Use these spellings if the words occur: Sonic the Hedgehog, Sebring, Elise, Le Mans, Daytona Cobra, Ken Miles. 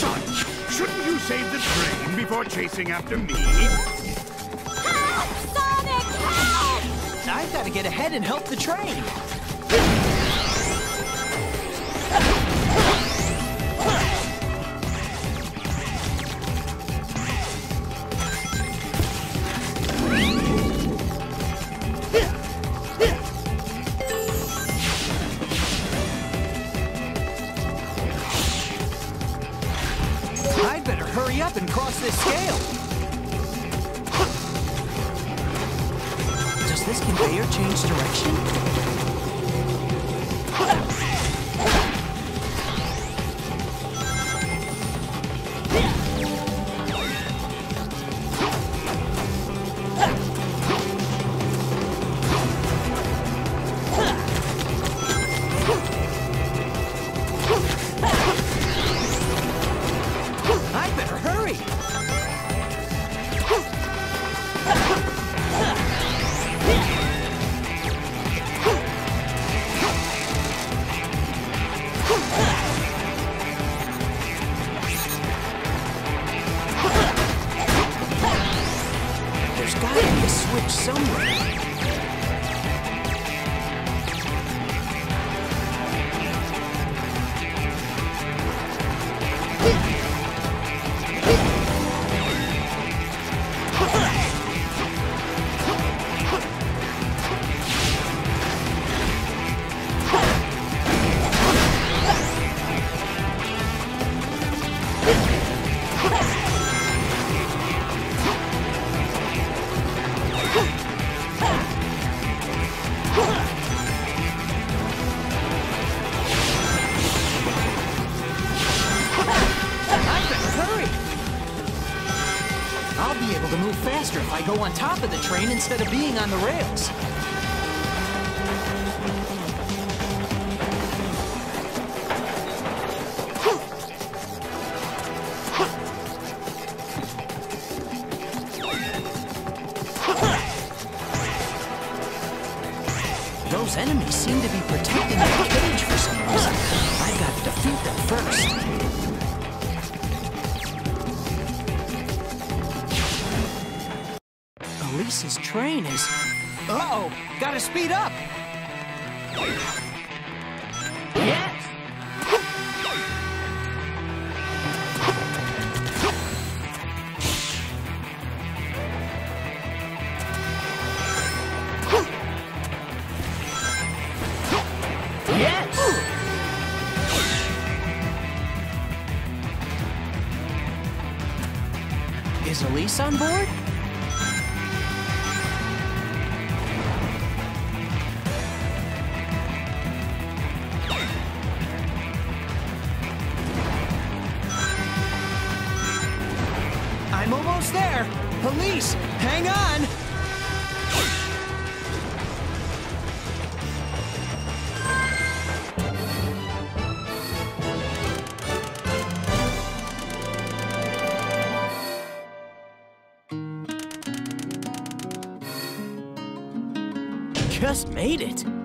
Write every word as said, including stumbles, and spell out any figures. Sonic, shouldn't you save the train before chasing after me? Help! Sonic, help! I've got to get ahead and help the train. Hurry up and cross this scale. Does this conveyor change direction? There's gotta be a switch somewhere. I'll be able to move faster if I go on top of the train instead of being on the rails. Those enemies seem to be protecting the cage for some reason. I've got to defeat them first. Elise's train is... Uh-oh! Gotta speed up! Yes! Yes! Is Elise on board? I'm almost there! Police, hang on! Just made it!